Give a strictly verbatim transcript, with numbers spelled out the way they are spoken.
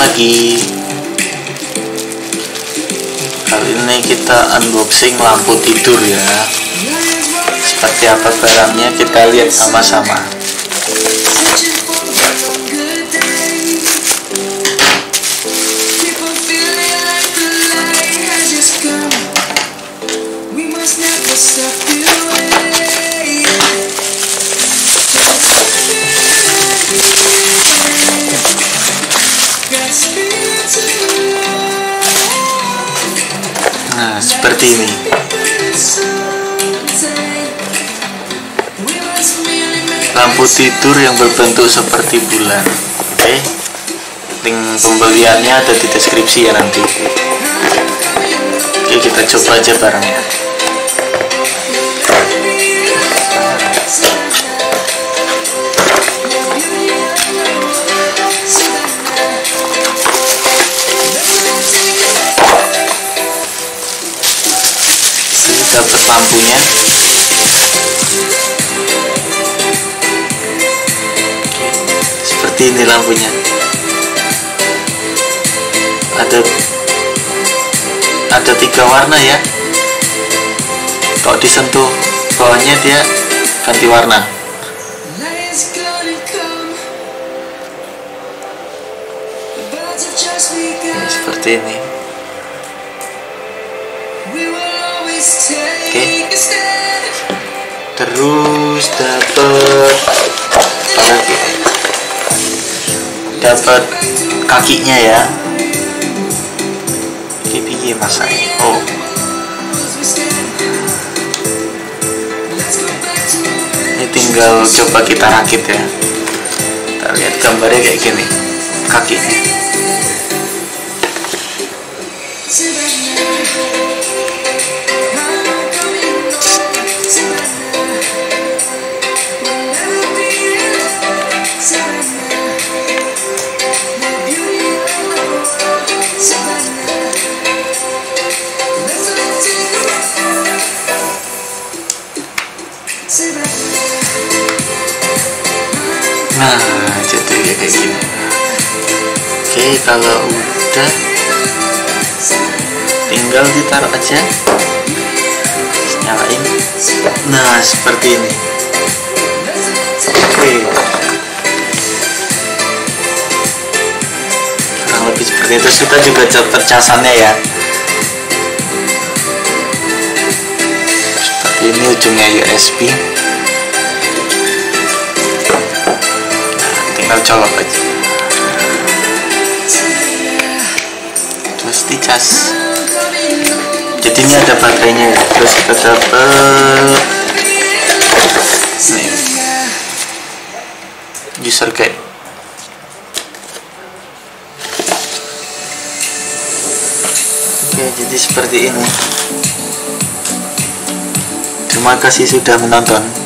lagi. Kali ini kita unboxing lampu tidur ya. Seperti apa barangnya kita lihat sama-sama. Nah, seperti ini. Lampu tidur yang berbentuk seperti bulan. Oke. Link pembeliannya ada di deskripsi ya nanti. Oke, kita coba aja barangnya. Dapat lampunya. Seperti ini lampunya. Ada ada tiga warna ya. Kalau disentuh bawahnya dia ganti warna. Ini seperti ini. Oke, terus dapat dapat kakinya ya. Piye masaknya? Oh, ini tinggal coba kita rakit ya. Kita lihat gambarnya kayak gini kakinya. Nah, jadinya kayak gini. Oke, kalau udah tinggal ditaruh aja, nyalain. Nah, seperti ini. Oke, kurang lebih seperti itu. Kita juga dapat casannya ya. Ini ujungnya U S B. Tinggal colok aja. Terus dicas. Jadinya ada baterainya ya. Terus kita dapat nih, user guide. Oke, jadi seperti ini. Terima kasih sudah menonton.